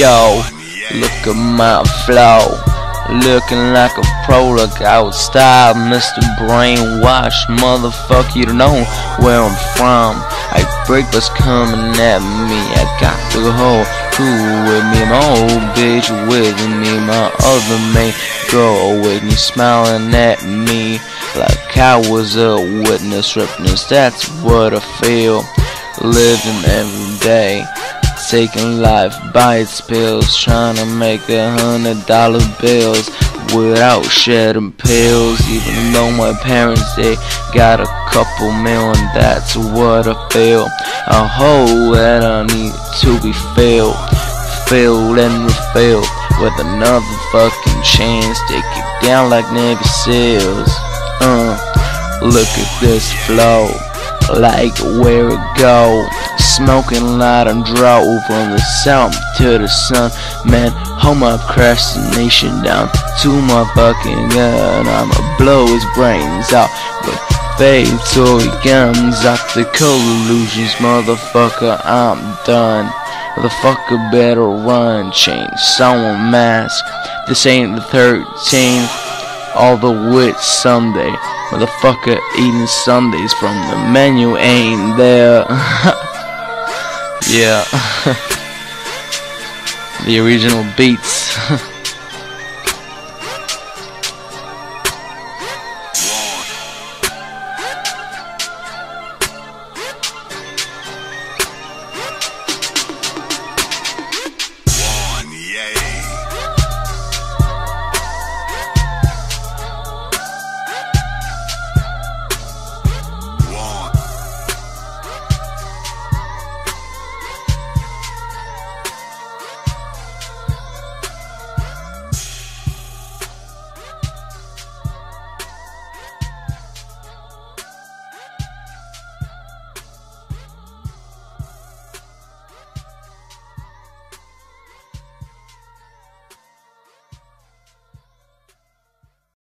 yo, look at my flow, looking like a pro, look outside, Mr. Brainwash, motherfucker, you don't know where I'm from. I break what's coming at me, I got the whole crew with me, my old bitch with me, my other main girl with me, smiling at me like I was a witness, witness, that's what I feel, living every day. Taking life by its pills, trying to make $100 bills without shedding pills. Even though my parents, they got a couple million, that's what I feel. A hole that I need to be filled, filled and refilled with another fucking chance to get down like Navy SEALs. Look at this flow, like where it go. Smoking light and drove from the south to the sun. Man, hold my procrastination down to my fucking gun. I'ma blow his brains out with faith till he comes out the collusions. Motherfucker, I'm done. Motherfucker better run, change someone mask. This ain't the 13th. All the witch Sunday, motherfucker eating Sundays from the menu ain't there. Yeah, the original beats.